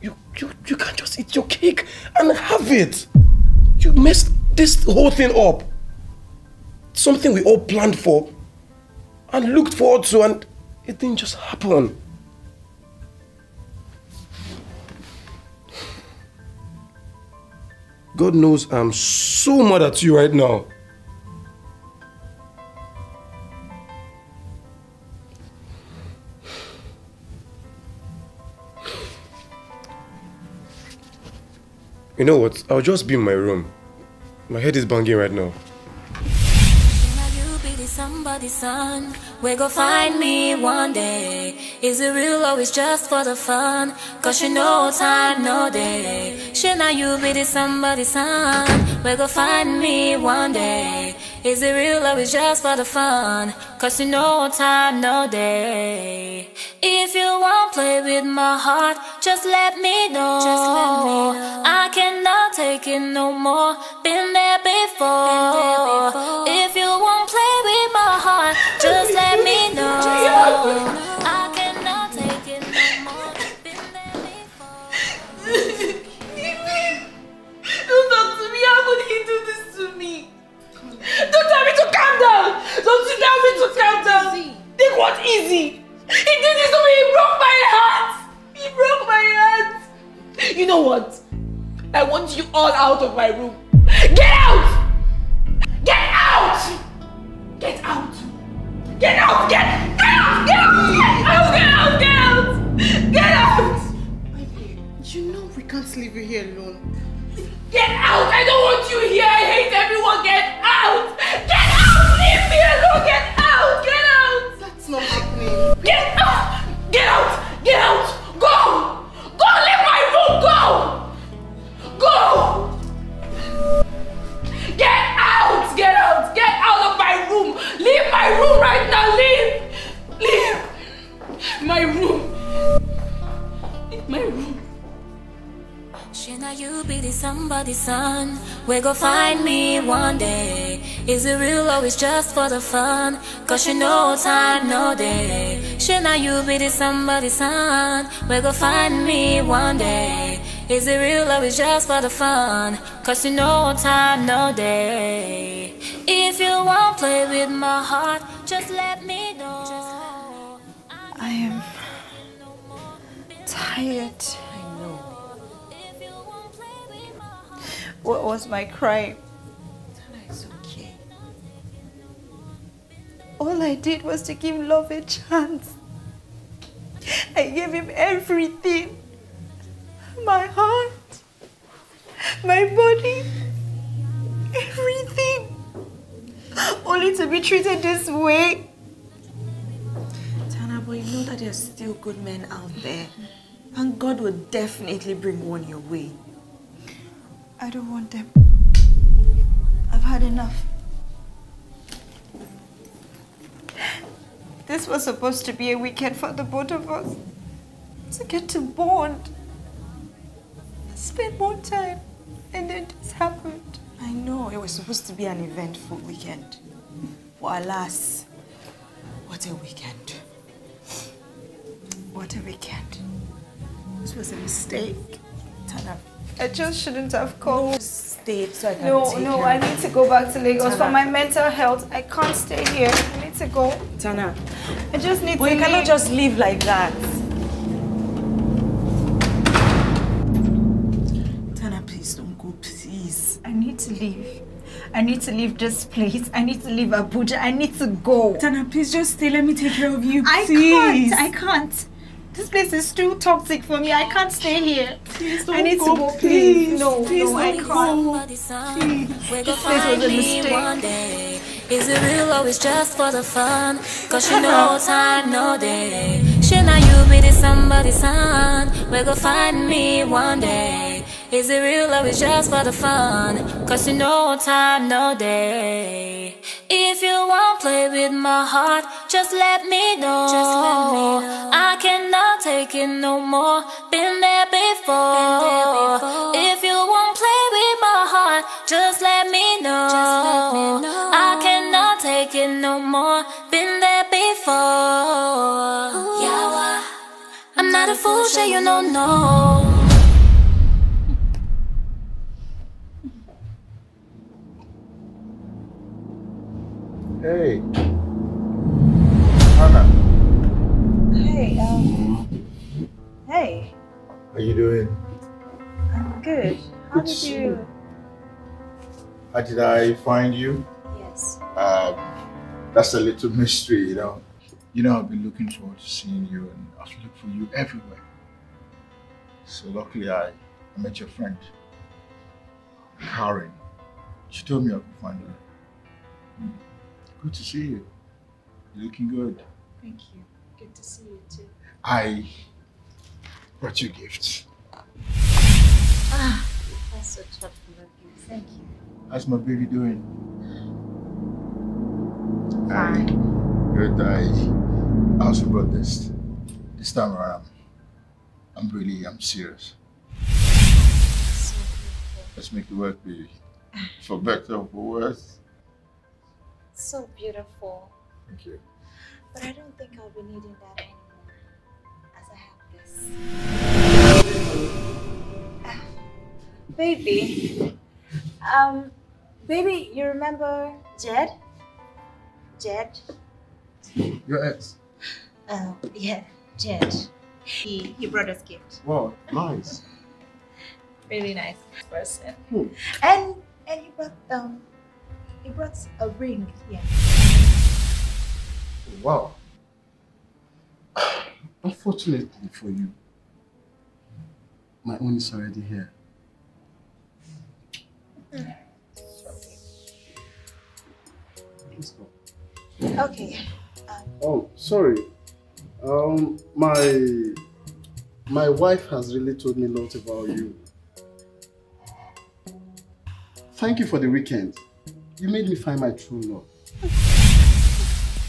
You can't just eat your cake and have it. You messed this whole thing up. Something we all planned for and looked forward to, and it didn't just happen. God knows I'm so mad at you right now. You know what? I'll just be in my room. My head is banging right now. Somebody's son, we go find me one day. Is it real or it's just for the fun? Cause you know time, no day. Shouldn't you be the somebody's son? We go find me one day. Is it real or it's just for the fun? Cause you know time, no day. If you want play with my heart, just let me know. I cannot take it no more. Been there before. If you want play with my heart, just let me know. I cannot take it no more. Been there before. Don't talk to me. How could he do this to me? Don't tell me to calm down. Don't you tell me to calm down. Take what easy. He did this to me. He broke my heart. He broke my heart. You know what? I want you all out of my room. Get out! Get out! Get out! Get out! Get out! Get out! Get out! Get out! Get out! Get out! Ivy, you know we can't leave you here alone. Get out! I don't want you here. I hate everyone. Get out! Get out! Leave me alone. Get out! Get out! That's not happening. Get out! Get out! Get out! Go! Go! Leave my room. Go! Go! Get out! Get out! Get out of my room! Leave my room right now! Leave! Leave my room! Leave my room! Shana, you be the somebody's son. We go find me one day. Is it real or it's just for the fun? Cause you know time, no day. Shana, you be the somebody's son. We go find me one day. Is it real or it's just for the fun? Cause you know time, no day. If you won't play with my heart, just let me know. I am tired. I know. What was my crime? Tana, it's okay. All I did was to give love a chance. I gave him everything. My heart, my body, everything, only to be treated this way. Tana, but you know that there's still good men out there, and God will definitely bring one your way. I don't want them. I've had enough. This was supposed to be a weekend for the both of us, to get to bond. Spend more time, and then this happened. I know, it was supposed to be an eventful weekend. But alas, what a weekend. What a weekend. This was a mistake. Tana, I just shouldn't have called. No, I need to go back to Lagos, Tana. For my mental health. I can't stay here. I need to go. Tana, I just need to leave. Well, you cannot just leave like that. I need to leave. I need to leave this place. I need to leave Abuja. I need to go. Tana, please just stay. Let me take care of you. Please. I can't. This place is too toxic for me. I can't stay here. Please don't go. I need to go. Please. No, I can't. Please. This place was a mistake. Is it real or it's just for the fun? Cause you know time, no day. Shouldn't you be the somebody's son? We'll go find me one day. Is it real or it's just for the fun? Cause you know time, no day. If you won't play with my heart, just let me know. I cannot take it no more. Been there before. If you won't play with my heart, just let me know. I cannot take it no more. Been there before. Yeah, I'm not a fool, sure you don't know. Hey, Tana. Hey, hey. How you doing? I'm good. How did I find you? Yes. That's a little mystery, you know. You know, I've been looking forward to seeing you, and I've looked for you everywhere. So luckily, I met your friend, Karen. She told me I could find her. Good to see you. You're looking good. Thank you. Good to see you too. I brought you gifts. Ah, that's so tough for you. Thank you. How's my baby doing? Fine. Good. I also brought this. This time around, I'm serious. So beautiful. Let's make it work, baby. For better or for worse. So beautiful. Thank you. But I don't think I'll be needing that anymore, as I have this. Baby. Baby, you remember Jed? Jed? Your ex? Yeah, Jed. He brought us gifts. Wow, nice. Really nice person. Hmm. And he brought a ring, yeah. Wow. Unfortunately for you, my own is already here. Mm. Let's go. Okay. Oh, sorry. My wife has really told me a lot about you. Thank you for the weekend. You made me find my true love.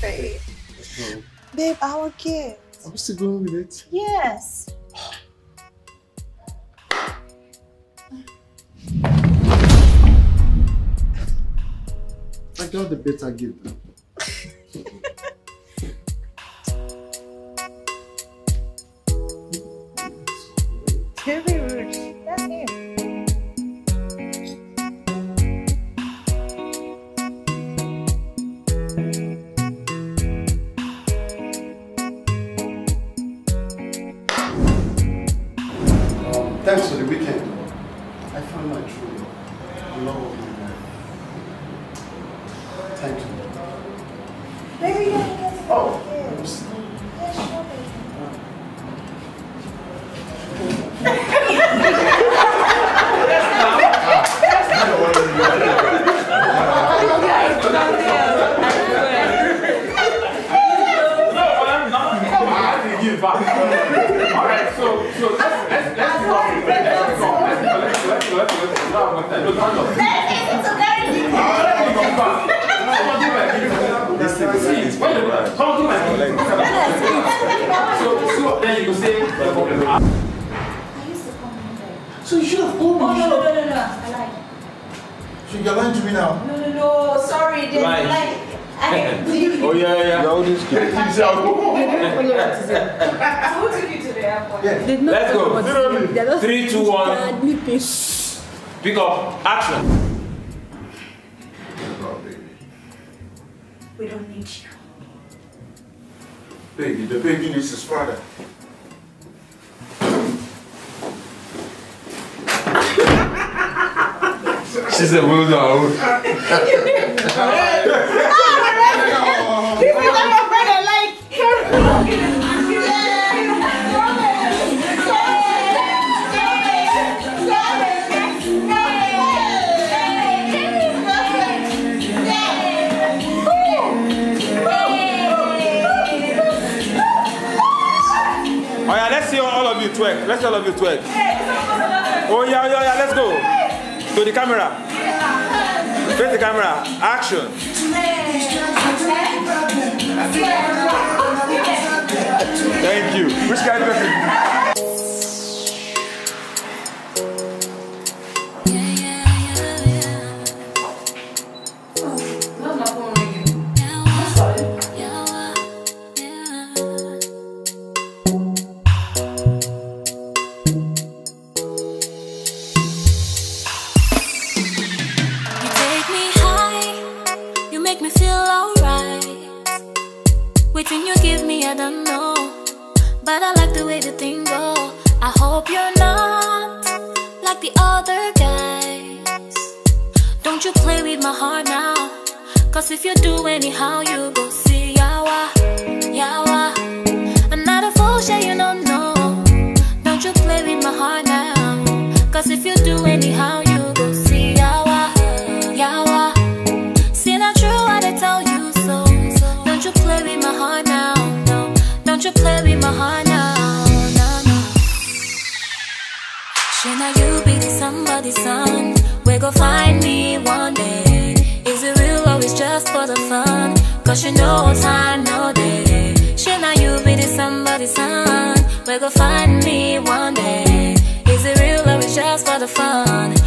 Babe. So, babe, our kids. Are we still going with it? Yes. I got the better gift. Heavy roots. That's him. Thanks for the weekend. I found my true love. The love of my life. Thank you. Baby, you have to get to I used to come in. So you should have come. Oh, no. I lied. So you're lying to me now? No. Sorry, didn't like. Oh yeah. You're always kidding. Who took you to the airport? Yeah. Let's go. 3, 2, 1. Pick up. Action. We don't need you. Baby, the baby needs his father. She's a bulldog. People are afraid I like Oh yeah, let's see all of you twerk. Let's all of you twerk. Oh yeah, let's go. To the camera. Face the camera. Action. Thank you. Which kind of if you do anyhow, you go see yawa. reason. We go find me one day. Is it real or it's just for the fun? Cause you know time, no day. Should not you be the somebody's son? We go find me one day. Is it real or it's just for the fun?